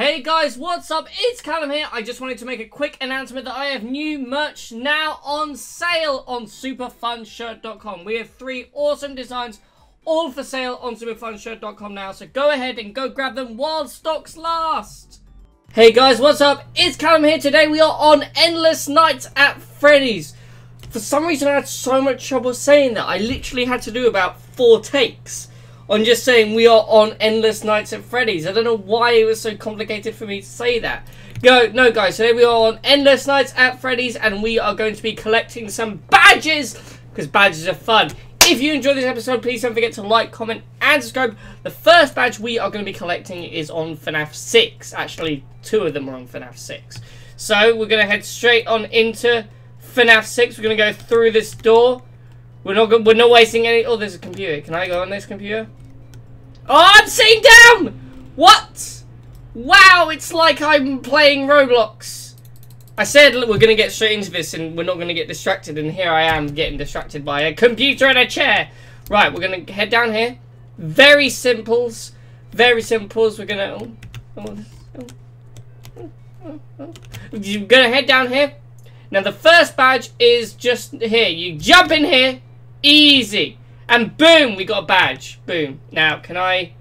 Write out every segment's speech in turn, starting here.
Hey guys, what's up? It's Callum here. I just wanted to make a quick announcement that I have new merch now on sale on superfunshirt.com. We have three awesome designs all for sale on superfunshirt.com now, so go ahead and go grab them while stocks last. Hey guys, what's up? It's Callum here. Today we are on Endless Nights at Freddy's. For some reason I had so much trouble saying that. I literally had to do about 4 takes. I'm just saying we are on Endless Nights at Freddy's. I don't know why it was so complicated for me to say that. No guys, today we are on Endless Nights at Freddy's and we are going to be collecting some badges, because badges are fun. If you enjoyed this episode, please don't forget to like, comment and subscribe. The first badge we are going to be collecting is on FNAF 6. Actually, 2 of them are on FNAF 6. So we're going to head straight on into FNAF 6. We're going to go through this door. We're not wasting any... Oh, there's a computer. Can I go on this computer? Oh, I'm sitting down! What? Wow, it's like I'm playing Roblox. I said look, we're going to get straight into this and we're not going to get distracted. And here I am getting distracted by a computer and a chair. Right, we're going to head down here. Very simples. Very simples. We're going to... You're going to head down here. Now, the first badge is just here. You jump in here. Easy. And boom, we got a badge. Boom. Now, can I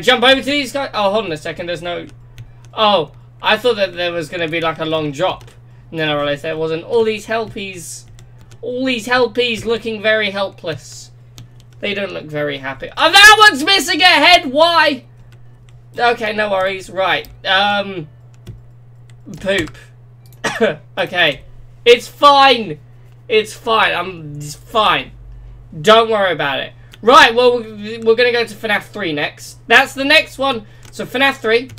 jump over to these guys? Oh, hold on a second. There's no... Oh, I thought that there was going to be like a long drop. And then I realised there wasn't. All these helpies looking very helpless. They don't look very happy. Oh, that one's missing a head. Why? Okay, no worries. Right. Poop. Okay. It's fine. It's fine. It's fine. Don't worry about it. Right, well, we're going to go to FNAF 3 next. That's the next one. So, FNAF 3.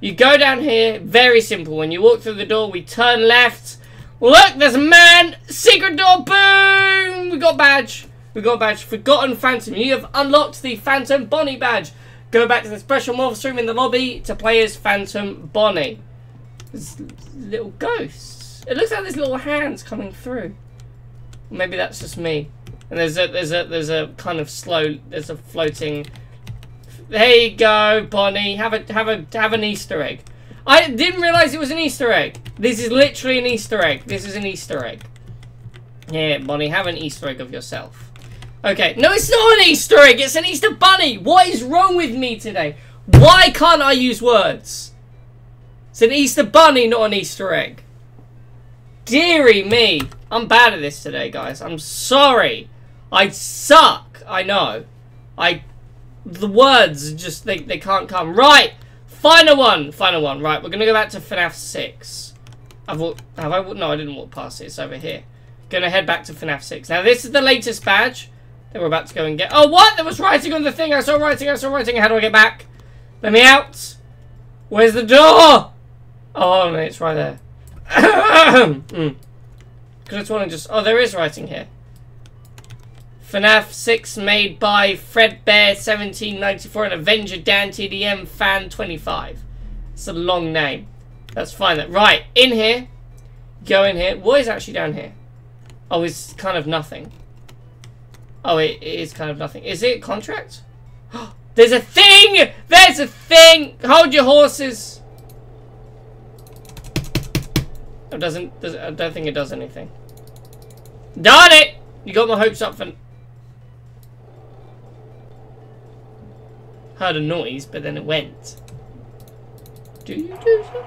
You go down here. Very simple. When you walk through the door, we turn left. Look, there's a man. Secret door. Boom. We got a badge. We got a badge. Forgotten Phantom. You have unlocked the Phantom Bonnie badge. Go back to the special morphs room in the lobby to play as Phantom Bonnie. There's little ghosts. It looks like there's little hands coming through. Maybe that's just me. And there's a kind of slow. There's a floating. There you go, Bonnie. Have an Easter egg. I didn't realize it was an Easter egg. This is literally an Easter egg. This is an Easter egg. Yeah, Bonnie, have an Easter egg of yourself. Okay. No, it's not an Easter egg. It's an Easter bunny. What is wrong with me today? Why can't I use words? It's an Easter bunny, not an Easter egg. Deary me. I'm bad at this today, guys. I'm sorry. I suck. I know. The words just, they can't come. Right. Final one. Final one. Right. We're going to go back to FNAF 6. No, I didn't walk past it. It's over here. Going to head back to FNAF 6. Now, this is the latest badge that we're about to go and get. Oh, what? There was writing on the thing. I saw writing. How do I get back? Let me out. Where's the door? Oh, no, it's right there. Because I just want to just... Oh, there is writing here. FNAF 6 made by Fredbear 1794 and Avenger Dan TDM fan 25. It's a long name. Let's find that. Right, in here. Go in here. What is actually down here? Oh, it's kind of nothing. Oh, it is kind of nothing. Is it a contract? There's a thing! There's a thing! Hold your horses! I don't think it does anything. Darn it! You got my hopes up for... Heard a noise, but then it went. Do you do something?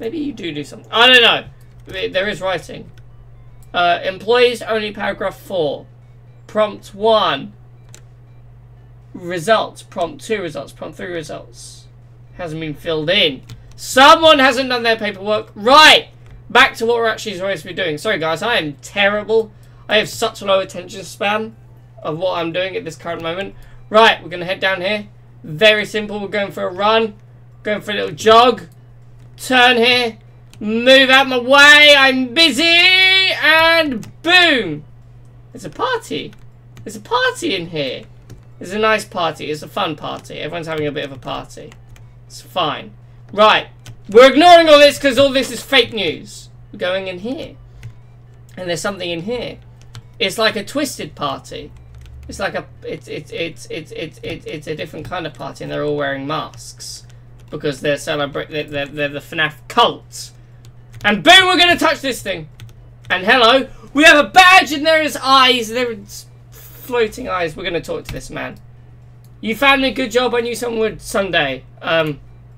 Maybe you do something. I don't know. There is writing. Employees only paragraph 4. Prompt 1. Results. Prompt 2 results. Prompt 3 results. Hasn't been filled in. Someone hasn't done their paperwork. Right! Back to what we're actually supposed to be doing. Sorry, guys. I am terrible. I have such a low attention span of what I'm doing at this current moment. Right. We're going to head down here. Very simple. We're going for a run. Going for a little jog. Turn here. Move out my way. I'm busy. And boom. There's a party. There's a party in here. It's a nice party. It's a fun party. Everyone's having a bit of a party. It's fine. Right, we're ignoring all this because all this is fake news. We're going in here. And there's something in here. It's like a twisted party. It's like a it's a different kind of party, and they're all wearing masks because they're celebrating. They're the FNAF cult. And boom, we're gonna touch this thing. And hello, we have a badge, and there is eyes. There is floating eyes. We're gonna talk to this man. You found me. Good job. I knew someone would someday.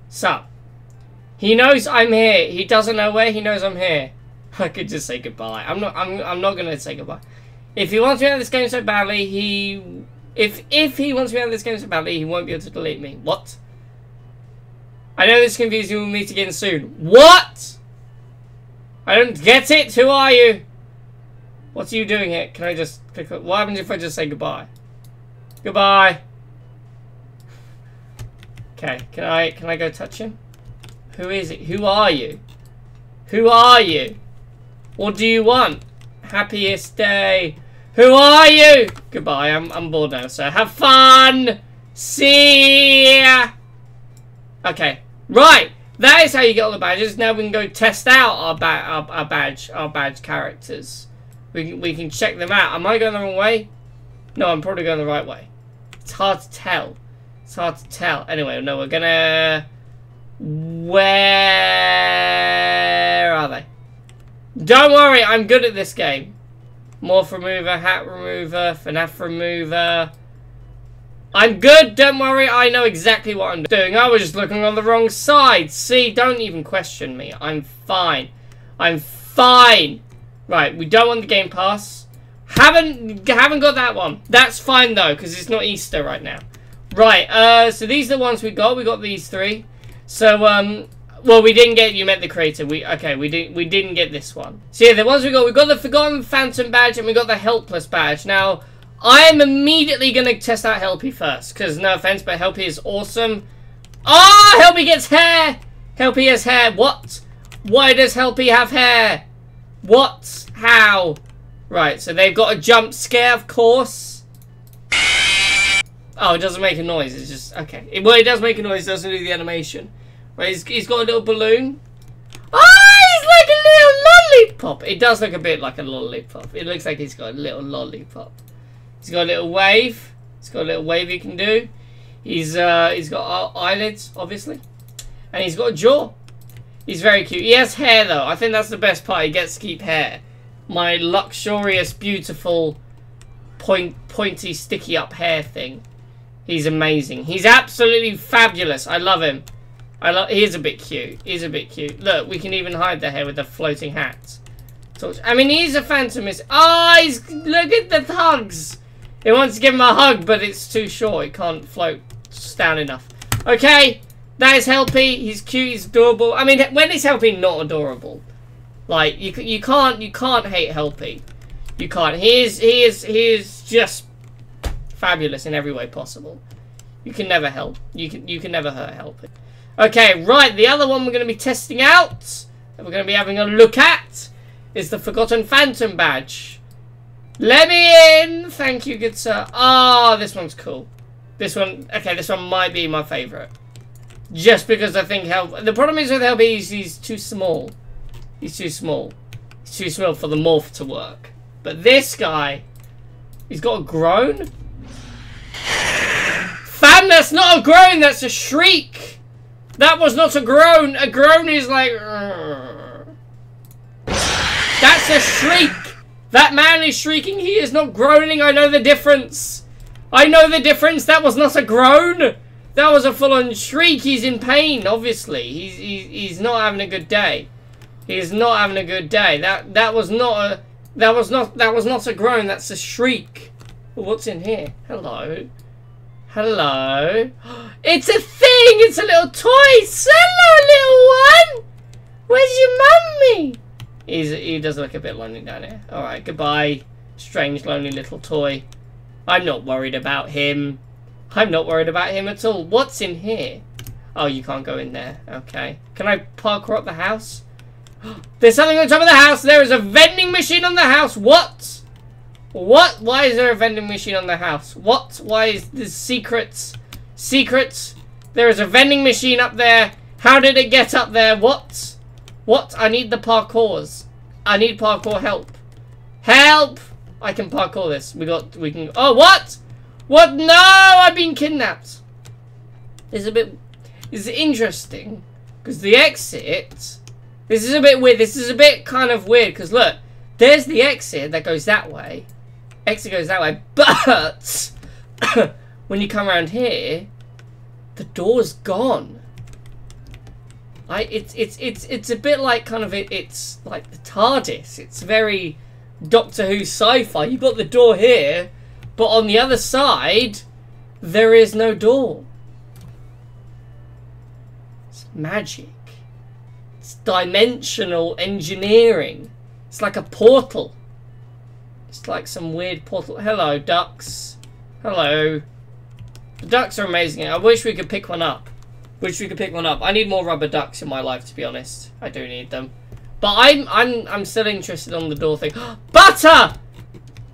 Sup. He knows I'm here. He doesn't know where. He knows I'm here. I could just say goodbye. I'm not gonna say goodbye. If he wants me out of this game so badly, if he wants me out of this game so badly, he won't be able to delete me. What? I know this is confusing. We'll meet again soon. What? I don't get it. Who are you? What are you doing here? Can I just click? What happens if I just say goodbye? Goodbye. Okay. Can I go touch him? Who is it? Who are you? Who are you? What do you want? Happiest day. Who are you? Goodbye. I'm bored now, so have fun. See ya. Okay. Right. That is how you get all the badges. Now we can go test out our badge characters. We can check them out. Am I going the wrong way? No, I'm probably going the right way. It's hard to tell. It's hard to tell. Anyway, no, we're gonna. Where are they? Don't worry, I'm good at this game. Morph remover, hat remover, FNAF remover. I'm good, don't worry, I know exactly what I'm doing. I was just looking on the wrong side. See, don't even question me. I'm fine. I'm fine. Right, we don't want the game pass. Haven't got that one. That's fine though, because it's not Easter right now. Right, so these are the ones we got. We got these three. So, well, we didn't get You Met the Creator. We didn't get this one. So yeah, the ones we got the Forgotten Phantom Badge and we got the Helpless Badge. Now, I am immediately gonna test out Helpy first, because no offense, but Helpy is awesome. Ah, oh, Helpy gets hair. Helpy has hair. What? Why does Helpy have hair? What? How? Right. So they've got a jump scare, of course. Oh, it doesn't make a noise. It's just okay. Well, it does make a noise. It doesn't do the animation. Right, he's got a little balloon. Ah, he's like a little lollipop. It does look a bit like a lollipop. It looks like he's got a little lollipop. He's got a little wave. He's got a little wave he can do. He's got eyelids, obviously. And he's got a jaw. He's very cute. He has hair, though. I think that's the best part. He gets to keep hair. My luxurious, beautiful, pointy, sticky-up hair thing. He's amazing. He's absolutely fabulous. I love him. He is a bit cute. He is a bit cute. Look, we can even hide the hair with the floating hat. I mean, he's a phantomist. Oh, look at the hugs. It wants to give him a hug, but it's too short. It can't float down enough. Okay, that is Helpy. He's cute. He's adorable. I mean, when is Helpy not adorable? Like you can't hate Helpy. You can't. He is just fabulous in every way possible. You can never help. You can never hurt Helpy. Okay, right. The other one we're going to be testing out, and we're going to be having a look at, is the Forgotten Phantom Badge. Let me in! Thank you, good sir. Ah, oh, this one's cool. This one, okay, this one might be my favourite. Just because I think the problem is with Helpy, he's too small. He's too small. He's too small for the morph to work. But this guy, he's got a groan? Fam, that's not a groan, that's a shriek! That was not a groan! A groan is like... That's a shriek! That man is shrieking, he is not groaning, I know the difference! I know the difference, that was not a groan! That was a full-on shriek, he's in pain, obviously. He's not having a good day. He's not having a good day. That was not a groan, that's a shriek. Well, what's in here? Hello. Hello. It's a thing! It's a little toy! Hello, little one! Where's your mummy? He does look a bit lonely down here. Alright, goodbye, strange, lonely little toy. I'm not worried about him. I'm not worried about him at all. What's in here? Oh, you can't go in there. Okay. Can I parkour up the house? There's something on top of the house. There is a vending machine on the house. What? What? Why is there a vending machine on the house? What? Why is this secrets? Secrets? There is a vending machine up there. How did it get up there? What? What? I need the parkours. I need parkour help. Help! I can parkour this. We can... Oh, what? What? No, I've been kidnapped. It's a bit... It's interesting. Because the exit... This is a bit weird. This is a bit kind of weird. Because look, there's the exit that goes that way. Exit goes that way. But... when you come around here, the door's gone. It's a bit like kind of it's like the TARDIS. It's very Doctor Who sci-fi. You've got the door here, but on the other side, there is no door. It's magic. It's dimensional engineering. It's like a portal. It's like some weird portal. Hello, ducks. Hello. The ducks are amazing. I wish we could pick one up. Wish we could pick one up. I need more rubber ducks in my life, to be honest. I do need them. But I'm still interested on the door thing. Butter!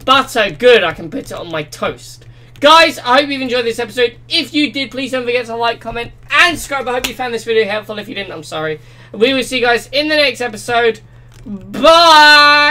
Butter, good. I can put it on my toast. Guys, I hope you've enjoyed this episode. If you did, please don't forget to like, comment, and subscribe. I hope you found this video helpful. If you didn't, I'm sorry. We will see you guys in the next episode. Bye!